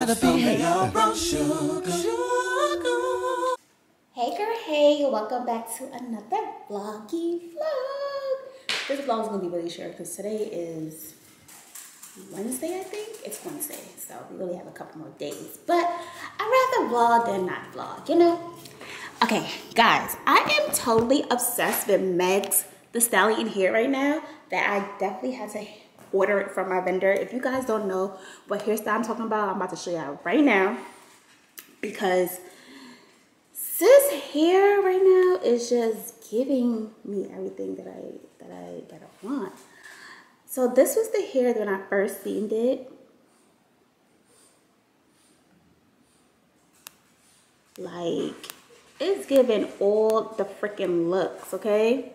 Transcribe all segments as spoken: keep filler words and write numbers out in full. Hey girl, hey, welcome back to another vloggy vlog. This vlog is gonna be really short because today is Wednesday, I think. It's Wednesday, so we really have a couple more days. But I'd rather vlog than not vlog, you know? Okay, guys, I am totally obsessed with Meg's the Stallion hair right now that I definitely had to order it from my vendor. If you guys don't know what hairstyle I'm talking about, I'm about to show y'all right now because sis hair right now is just giving me everything that I that I that I want. So this was the hair that when I first seen it. Like, it's giving all the freaking looks, okay?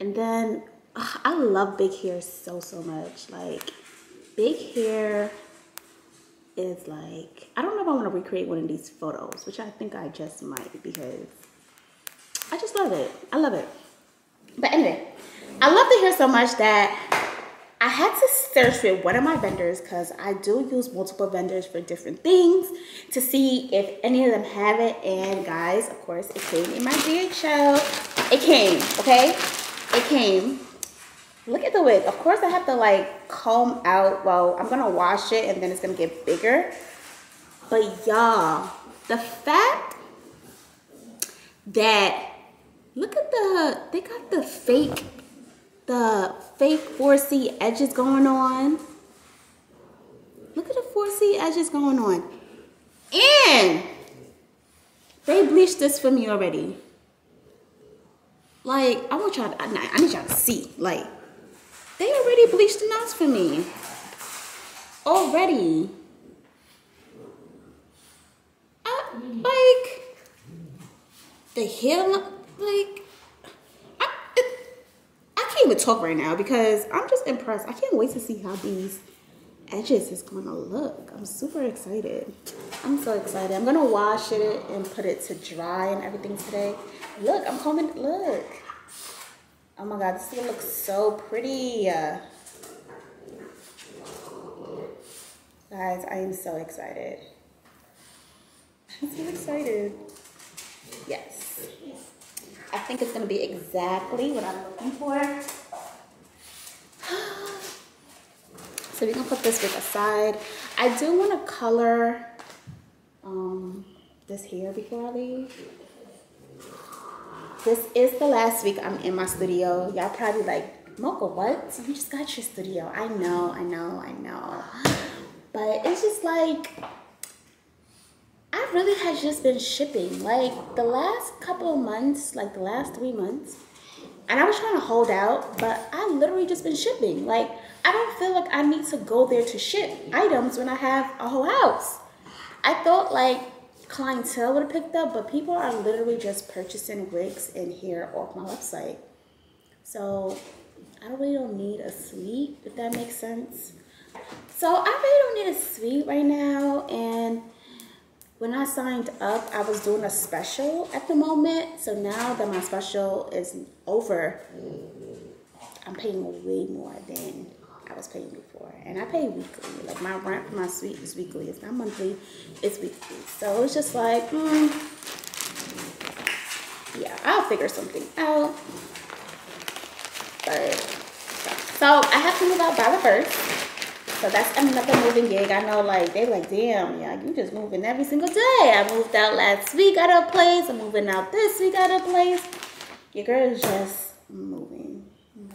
And then I love big hair so, so much. Like, big hair is like, I don't know if I want to recreate one of these photos, which I think I just might because I just love it. I love it. But anyway, I love the hair so much that I had to search with one of my vendors because I do use multiple vendors for different things to see if any of them have it. And guys, of course, it came in my D H L. It came, okay? It came. Look at the wig. Of course I have to like comb out. Well, I'm gonna wash it and then it's gonna get bigger. But y'all, the fact that, look at the, they got the fake, the fake four C edges going on. Look at the four C edges going on. And they bleached this for me already. Like, I want y'all, I, I need y'all to see, like, they already bleached the knots for me. Already. I, like, the hair, like, I, it, I can't even talk right now because I'm just impressed. I can't wait to see how these edges is going to look. I'm super excited. I'm so excited. I'm going to wash it and put it to dry and everything today. Look, I'm combing, look. Oh my God, this looks so pretty. Guys, I am so excited. I'm so excited. Yes. I think it's gonna be exactly what I'm looking for. So we're gonna put this wig aside. I do wanna color um, this hair before I leave. This is the last week I'm in my studio. Y'all probably like, Mocha, what? You just got your studio. I know, I know, I know. But it's just like, I really have just been shipping. Like the last couple of months, like the last three months, and I was trying to hold out, but I literally just been shipping. Like, I don't feel like I need to go there to ship items when I have a whole house. I thought like, Clientele would have picked up, but people are literally just purchasing wigs and hair off my website. So I really don't need a suite, if that makes sense. So I really don't need a suite right now. And when I signed up, I was doing a special at the moment. So now that my special is over, I'm paying way more than I was paying before, and I pay weekly. Like my rent for my suite is weekly. It's not monthly, it's weekly. So it's just like, mm, yeah, I'll figure something out. But so I have to move out by the first. So that's another moving gig. I know, like they like, damn, yeah, you just moving every single day. I moved out last week at a place. I'm moving out this week at a place. Your girl is just moving.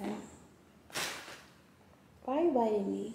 Okay. Why are you biting me?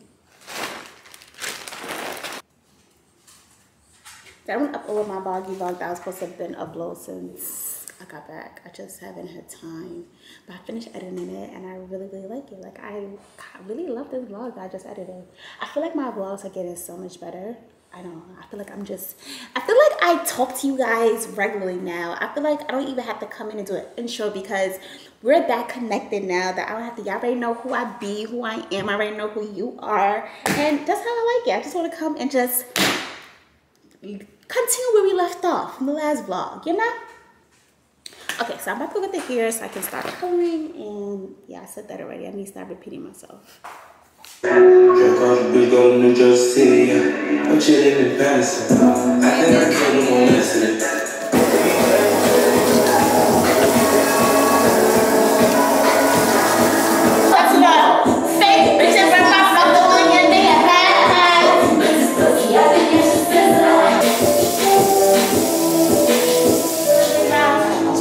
I don't upload my vloggy vlog that I was supposed to have been uploaded since I got back. I just haven't had time. But I finished editing it and I really, really like it. Like, I, I really love this vlog that I just edited. I feel like my vlogs are getting so much better. I don't know. I feel like I'm just, I feel like I talk to you guys regularly now. I feel like I don't even have to come in and do an intro because we're that connected now that I don't have to, y'all already know who I be, who I am. I already know who you are. And that's how I like it. I just want to come and just continue where we left off from the last vlog, you know? Okay, so I'm about to go get the hair so I can start coloring. And yeah, I said that already. I need to stop repeating myself. New York City, I'm chilling in Paris. I think I killed him on accident. What's up? Fake bitch in front of my front door and your nigga mad. This is Cookie, I think you should fizzle.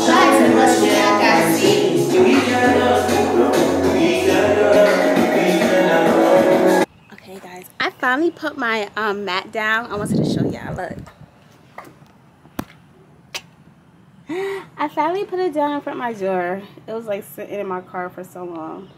Try to rush me, I gotta see. We gotta, we gotta. Hey guys, I finally put my um, mat down. I wanted to show y'all, look. I finally put it down in front of my drawer. It was like sitting in my car for so long.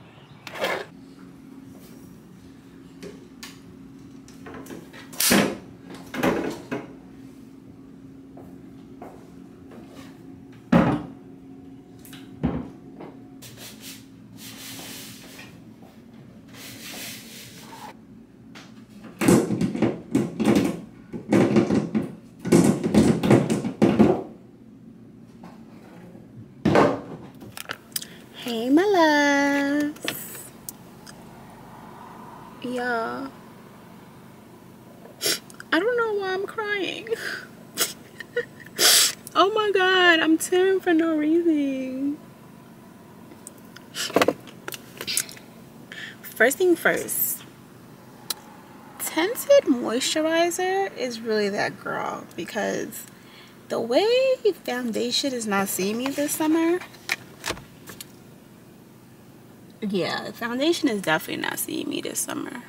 Hey, my loves. Y'all. I don't know why I'm crying. Oh my God, I'm tearing for no reason. First thing first. Tinted moisturizer is really that girl, because the way foundation is not seeing me this summer. Yeah, foundation is definitely not seeing me this summer.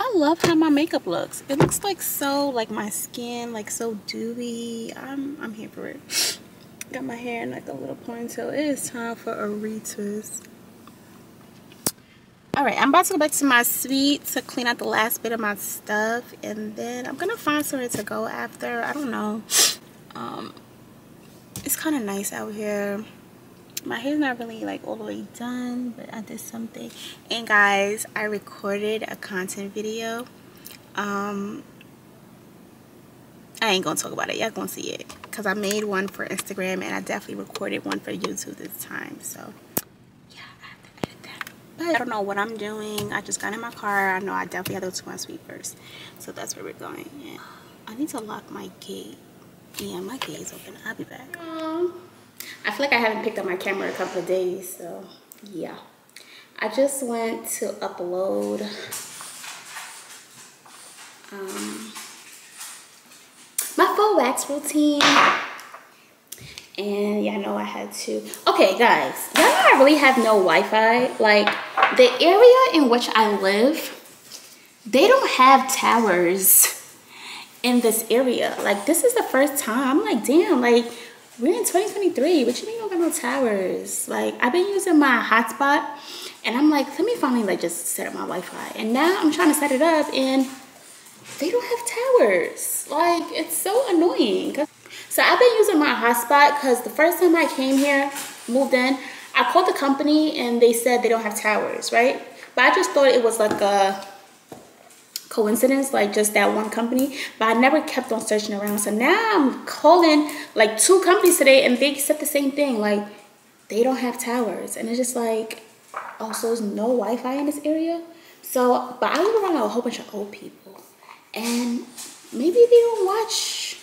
I love how my makeup looks. It looks like so, like my skin, like so dewy. I'm, I'm here for it. Got my hair in like a little ponytail. It is time for a retwist. All right, I'm about to go back to my suite to clean out the last bit of my stuff. And then I'm going to find somewhere to go after. I don't know. Um, it's kind of nice out here. My hair's not really like all the way done, but I did something. And guys, I recorded a content video. Um, I ain't gonna talk about it. Y'all gonna see it, because I made one for Instagram and I definitely recorded one for YouTube this time. So yeah, I have to edit that. But I don't know what I'm doing. I just got in my car. I know I definitely have to go to my suite first. So that's where we're going. And I need to lock my gate. Yeah, my gate's open. I'll be back. Um, I feel like I haven't picked up my camera a couple of days, so yeah. I just went to upload um, my full wax routine. And yeah, I know I had to. Okay, guys, y'all know I really have no Wi-Fi. Like, the area in which I live, they don't have towers in this area. Like, this is the first time. I'm like, damn, like, we're in twenty twenty-three. What you mean you don't got no towers? Like, I've been using my hotspot, and I'm like, let me finally like just set up my Wi-Fi. And now I'm trying to set it up, and they don't have towers. Like, it's so annoying. So I've been using my hotspot, because the first time I came here, moved in, I called the company, and they said they don't have towers, right? But I just thought it was like a coincidence, like just that one company, but I never kept on searching around. So now I'm calling like two companies today, and they said the same thing, like they don't have towers. And it's just like, oh, so there's no Wi-Fi in this area. So, but I live around a whole bunch of old people, and maybe they don't watch,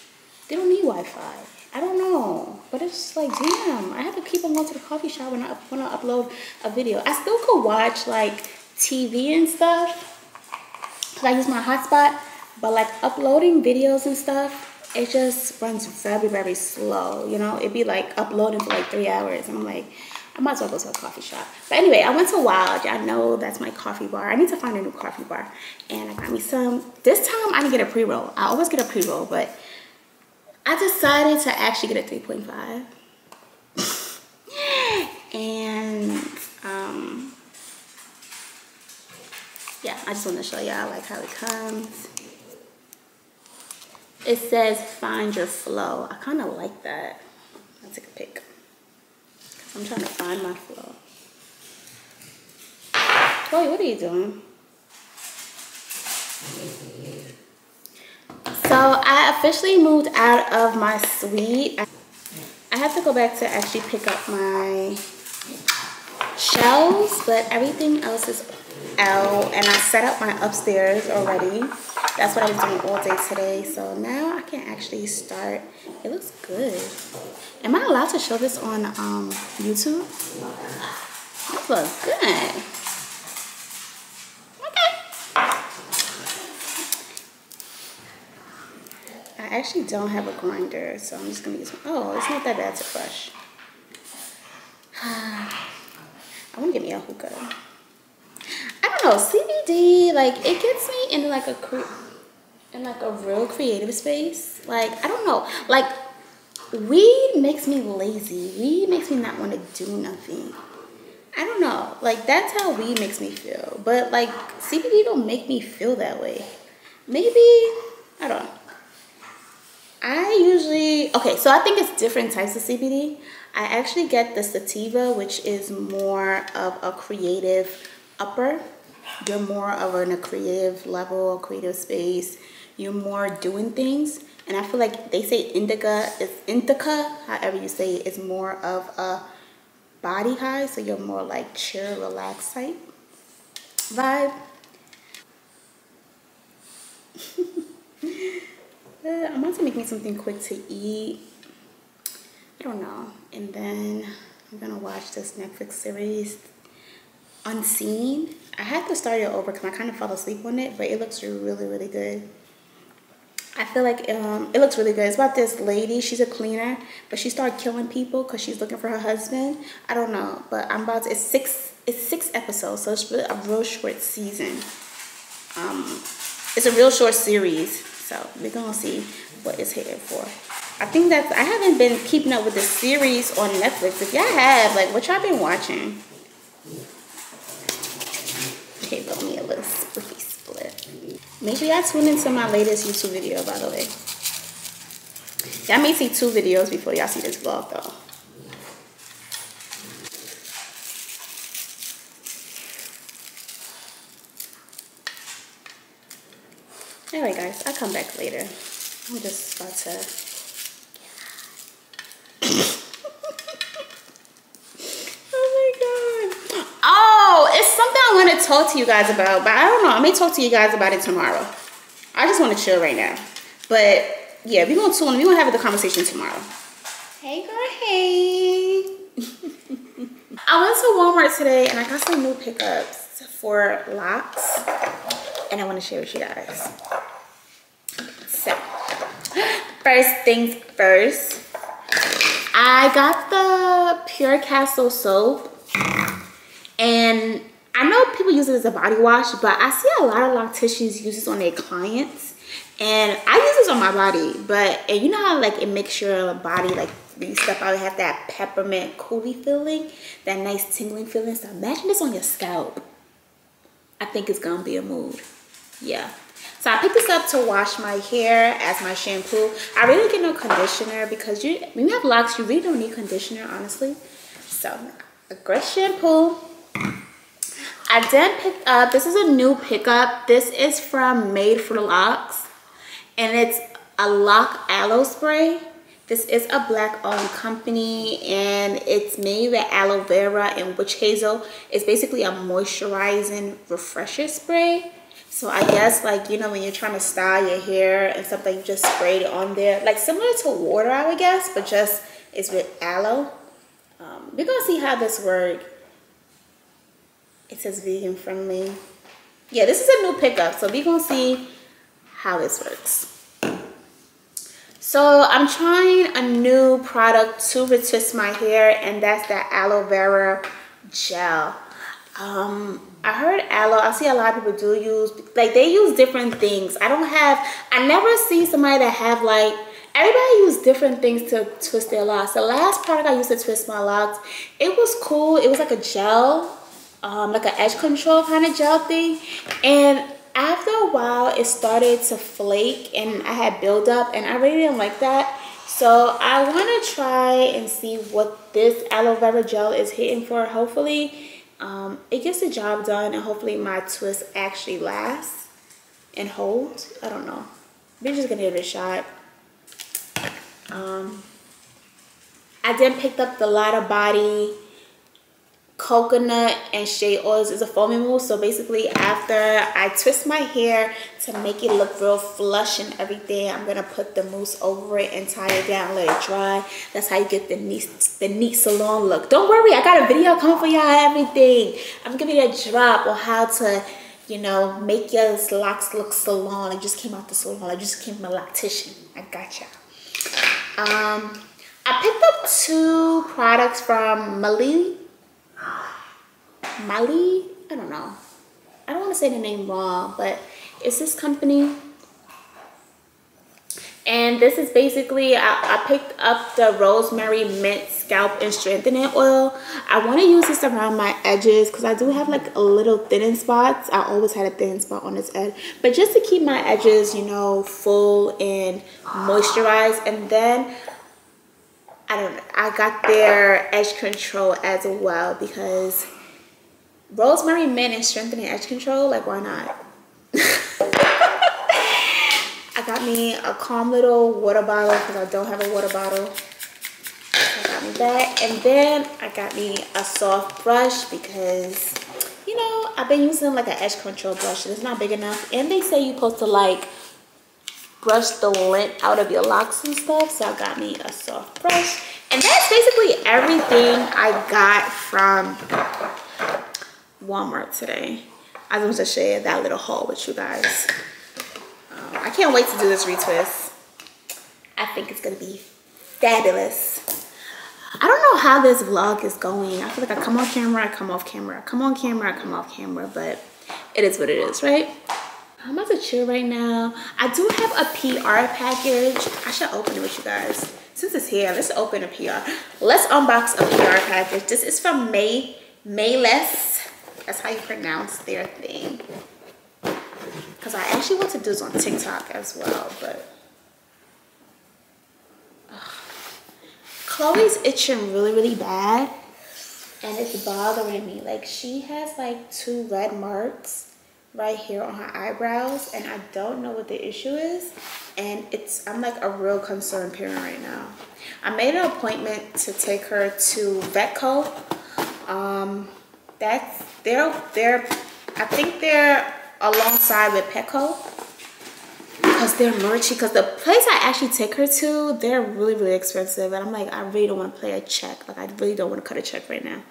they don't need Wi-Fi, I don't know. But it's just like, damn, I have to keep on going to the coffee shop when I when I upload a video. I still could watch like T V and stuff, I use my hotspot, but like uploading videos and stuff, it just runs very, very slow. You know, it'd be like uploading for like three hours, and I'm like, I might as well go to a coffee shop. But anyway, I went to Wild. Y'all know that's my coffee bar. I need to find a new coffee bar, and I got me some. This time I didn't get a pre-roll. I always get a pre-roll, but I decided to actually get a three point five. And um. yeah, I just want to show y'all like how it comes. It says find your flow. I kind of like that. I'll take a pic. I'm trying to find my flow. Chloe, what are you doing? So I officially moved out of my suite. I have to go back to actually pick up my shelves, but everything else is out, and I set up my upstairs already. That's what I was doing all day today. So now I can actually start. It looks good. Am I allowed to show this on um, YouTube? It looks good. Okay. I actually don't have a grinder, so I'm just gonna use. Oh, it's not that bad to brush. I want to get me a hookah. I don't know, C B D, like, it gets me in like a cre in like a real creative space. Like, I don't know, like, weed makes me lazy. Weed makes me not want to do nothing. I don't know, like, that's how weed makes me feel. But like, C B D don't make me feel that way. Maybe, I don't know. I usually, okay, so I think it's different types of C B D. I actually get the sativa, which is more of a creative upper. You're more of a, a creative level, creative space. You're more doing things. And I feel like they say indica is indica, however you say it, is more of a body high. So you're more like chill, relaxed type vibe. I want to make me something quick to eat. I don't know. And then I'm gonna watch this Netflix series, Unseen. I had to start it over because I kind of fell asleep on it, but it looks really, really good. I feel like um, it looks really good. It's about this lady. She's a cleaner, but she started killing people because she's looking for her husband. I don't know, but I'm about to. It's six. It's six episodes, so it's really a real short season. Um, it's a real short series. So we're gonna see what it's headed for. I think that's, I haven't been keeping up with the series on Netflix. If y'all have, like, what y'all been watching? Okay, got me a little spliffy split. Make sure y'all tune into my latest YouTube video, by the way. Y'all may see two videos before y'all see this vlog, though. Alright guys, I'll come back later. I'm just about to... Oh my god. Oh, it's something I want to talk to you guys about, but I don't know. I may talk to you guys about it tomorrow. I just want to chill right now. But yeah, we're going to tune in. We're going to have the conversation tomorrow. Hey girl, hey. I went to Walmart today and I got some new pickups for locks. And I want to share with you guys. So, first things first, I got the Pure Castle soap, and I know people use it as a body wash, but I see a lot of locticians use this on their clients, and I use this on my body. But and you know how like it makes your body like these stuff out, have that peppermint coolie feeling, that nice tingling feeling. So imagine this on your scalp. I think it's gonna be a mood. Yeah, so I picked this up to wash my hair as my shampoo. I really don't get no conditioner because you, when you have locks, you really don't need conditioner, honestly. So, a great shampoo. I then picked up, this is a new pickup. This is from Made for Locks, and it's a lock aloe spray. This is a black-owned company, and it's made with aloe vera and witch hazel. It's basically a moisturizing refresher spray. So I guess, like, you know, when you're trying to style your hair and something, you just sprayed it on there. Like, similar to water, I would guess, but just it's with aloe. Um, we're going to see how this works. It says vegan friendly. Yeah, this is a new pickup, so we're going to see how this works. So I'm trying a new product to retwist my hair, and that's the aloe vera gel. Um, I heard aloe, I see a lot of people do use, like they use different things. I don't have, I never see somebody that have like, everybody use different things to twist their locks. The last product I used to twist my locks, it was cool. It was like a gel, um, like an edge control kind of gel thing. And after a while, it started to flake and I had buildup, and I really didn't like that. So I want to try and see what this aloe vera gel is hitting for. Hopefully, um, it gets the job done, and hopefully my twist actually lasts and holds. I don't know. We're just going to give it a shot. Um, I then picked up the Lata Body coconut and shea oils is a foaming mousse. So basically after I twist my hair to make it look real flush and everything, I'm gonna put the mousse over it and tie it down, let it dry. That's how you get the neat the neat salon look. Don't worry, I got a video coming for y'all, everything. I'm giving you a drop on how to, you know, make your locks look salon. I just came out the salon, I just came from a loctician. I got y'all. Um, I picked up two products from Malik Mali, I don't know. I don't want to say the name wrong, but it's this company. And this is basically, I, I picked up the Rosemary Mint Scalp and Strengthening Oil. I want to use this around my edges because I do have like a little thinning spots. I always had a thinning spot on this edge. But just to keep my edges, you know, full and moisturized. And then I don't know, I got their edge control as well because Rosemary Mint and Strengthening Edge Control, like why not? I got me a calm little water bottle because I don't have a water bottle. I got me that, and then I got me a soft brush because, you know, I've been using like an edge control brush. It's not big enough, and they say you're supposed to like brush the lint out of your locks and stuff. So I got me a soft brush, and that's basically everything I got from Walmart today. I just want to share that little haul with you guys. Um, I can't wait to do this retwist. I think it's gonna be fabulous. I don't know how this vlog is going. I feel like I come on camera, I come off camera, I come on camera, I come off camera, but it is what it is, right? I'm about to chill right now. I do have a P R package. I should open it with you guys. Since it's here, let's open a P R. Let's unbox a P R package. This is from May, Mayless. That's how you pronounce their thing. Because I actually want to do this on TikTok as well, but. Ugh. Chloe's itching really, really bad. And it's bothering me. Like, she has like two red marks right here on her eyebrows. And I don't know what the issue is. And it's, I'm like a real concerned parent right now. I made an appointment to take her to Vetco. Um, that's, they're, they're, I think they're alongside with Petco because they're merchy, because the place I actually take her to, they're really, really expensive. And I'm like, I really don't want to play a check. Like, I really don't want to cut a check right now.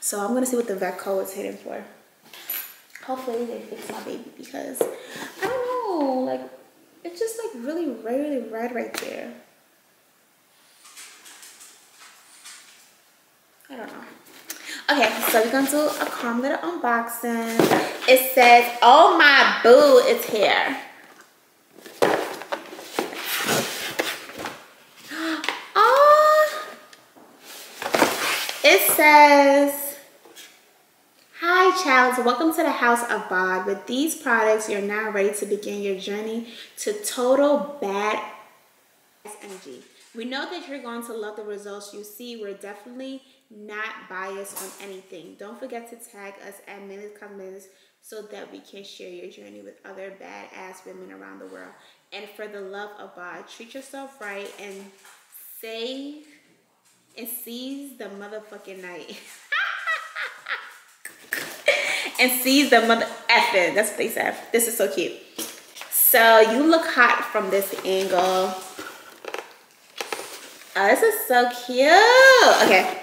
So I'm going to see what the Vetco is hitting for. Hopefully they fix my baby because, I don't know, like, it's just like really, really red right there. I don't know. Okay, so we're gonna do a calm little unboxing. It says, oh my boo is here. Oh, it says, hi Chalice, welcome to the house of bod. With these products, you're now ready to begin your journey to total badass energy. We know that you're going to love the results you see. We're definitely not biased on anything. Don't forget to tag us at Mayless Cosmetics so that we can share your journey with other badass women around the world. And for the love of God, treat yourself right and save and seize the motherfucking night. And seize the mother effing. That's what they said. This is so cute. So you look hot from this angle. Oh, this is so cute. Okay.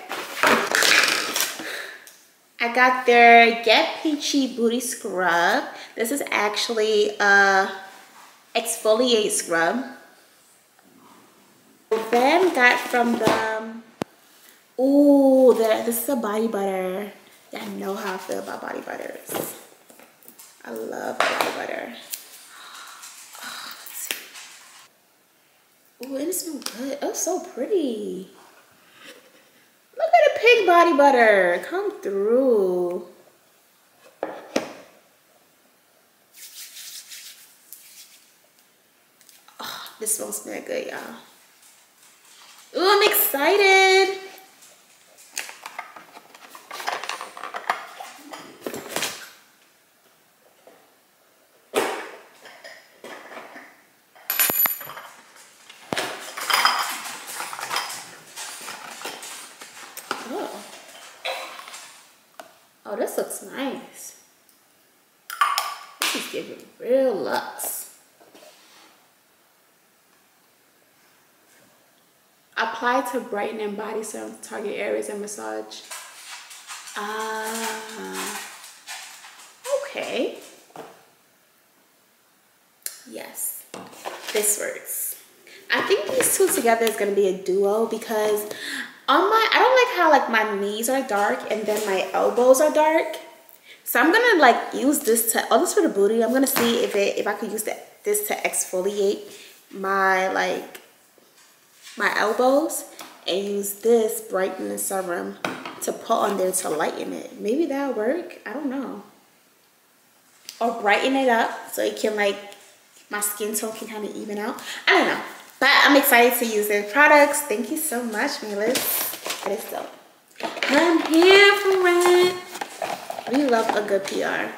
I got their Get Peachy Booty Scrub. This is actually a exfoliate scrub. Then got from them, ooh, the, this is a body butter. I know how I feel about body butters. I love body butter. Ooh, and it smells good. Oh, so pretty. Look at the pink body butter. Come through. Oh, this one smells good, y'all. Ooh, I'm excited. Oh, this looks nice. This is giving real luxe. Apply to brighten and body some target areas and massage. Ah, okay. Yes, this works. I think these two together is gonna be a duo because on my, I don't like how like my knees are dark and then my elbows are dark. So I'm gonna like use this to, oh, this for the booty. I'm gonna see if it, if I could use the, this to exfoliate my like my elbows and use this brightening serum to put on there to lighten it. Maybe that'll work, I don't know. Or brighten it up so it can like, my skin tone can kind of even out. I don't know. But I'm excited to use their products. Thank you so much, Mayless. That is dope. I'm here for it. We love a good P R.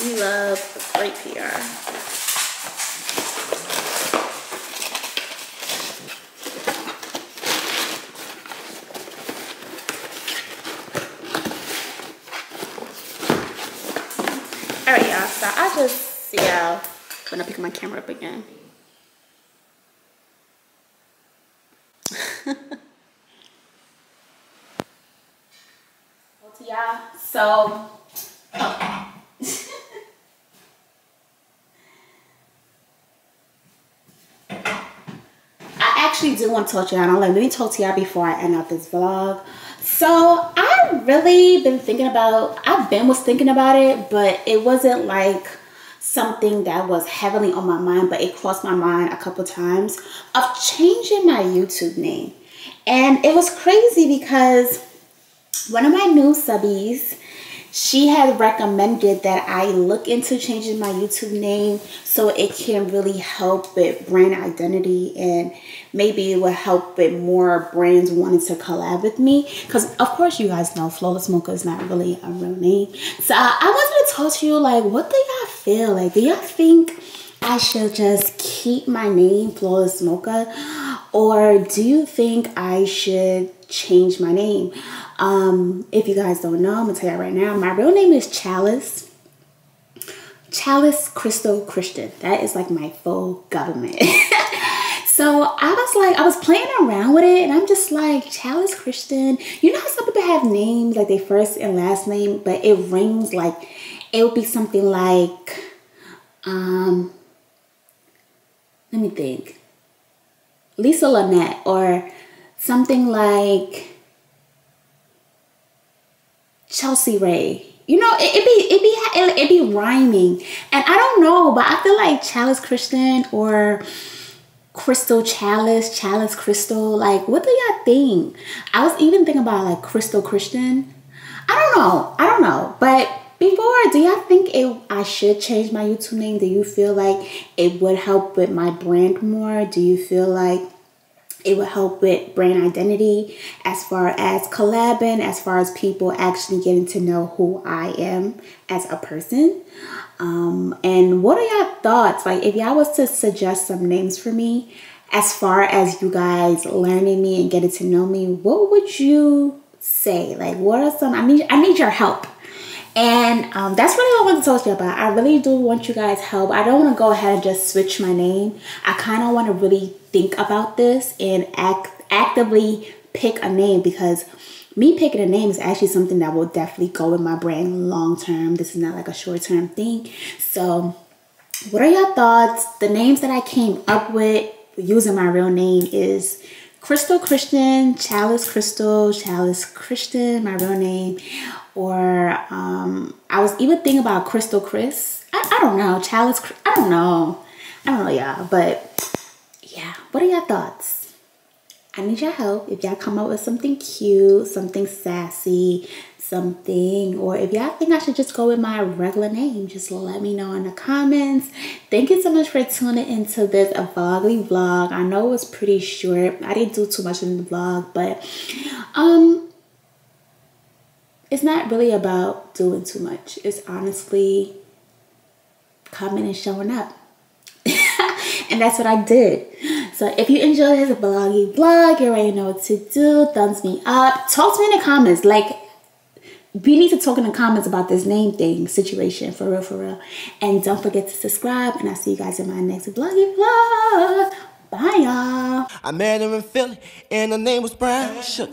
We love a great P R. All right, y'all. So I just see y'all when I pick my camera up again. Yeah, so oh. I actually do want to talk to y'all. Let me talk to y'all before I end out this vlog. So I've really been thinking about, I've been was thinking about it, but it wasn't like something that was heavily on my mind, but it crossed my mind a couple times of changing my YouTube name. And it was crazy because one of my new subbies, she had recommended that I look into changing my YouTube name so it can really help with brand identity, and maybe it will help with more brands wanting to collab with me. Because of course you guys know Flawless Mocha is not really a real name. So uh, I wanted to talk to you like, what do y'all feel? Like, do y'all think I should just keep my name Flawless Mocha, or do you think I should change my name? Um, if you guys don't know, I'm gonna tell you right now, my real name is Chalice. Chalice Crystal Christian. That is like my full government. So I was like, I was playing around with it and I'm just like, Chalice Christian. You know how some people have names, like their first and last name, but it rings like, it would be something like, um, let me think, Lisa Lynette, or something like Chelsea Ray. You know, it, it be it be it, it be rhyming, and I don't know, but I feel like Chalice Christian or Crystal Chalice, Chalice Crystal. Like, what do y'all think? I was even thinking about like Crystal Christian. I don't know. I don't know. But before, do y'all think it? I should change my YouTube name? Do you feel like it would help with my brand more? Do you feel like it will help with brand identity as far as collabing, as far as people actually getting to know who I am as a person? Um, and what are y'all thoughts? Like, if y'all was to suggest some names for me, as far as you guys learning me and getting to know me, what would you say? Like, what are some, I need, I need your help. And um, that's really what I want to talk to you about. I really do want you guys help. I don't want to go ahead and just switch my name. I kind of want to really think about this and act actively pick a name, because me picking a name is actually something that will definitely go with my brand long term. This is not like a short term thing. So what are your thoughts? The names that I came up with using my real name is Crystal Christian, Chalice Crystal, Chalice Christian, my real name. Or um, I was even thinking about Crystal Chris. I, I don't know, Chalice, I don't know. I don't know, y'all, but yeah. What are y'all thoughts? I need y'all help. If y'all come up with something cute, something sassy, something, or if y'all think I should just go with my regular name, just let me know in the comments. Thank you so much for tuning into this vlogly vlog. I know it was pretty short. I didn't do too much in the vlog, but um, it's not really about doing too much. It's honestly coming and showing up. And that's what I did. So if you enjoyed this vloggy vlog, you already know what to do. Thumbs me up. Talk to me in the comments. Like, we need to talk in the comments about this name thing situation, for real, for real. And don't forget to subscribe, and I'll see you guys in my next vloggy vlog. Bye, y'all. I met her in Philly, and her name was Brown Sugar.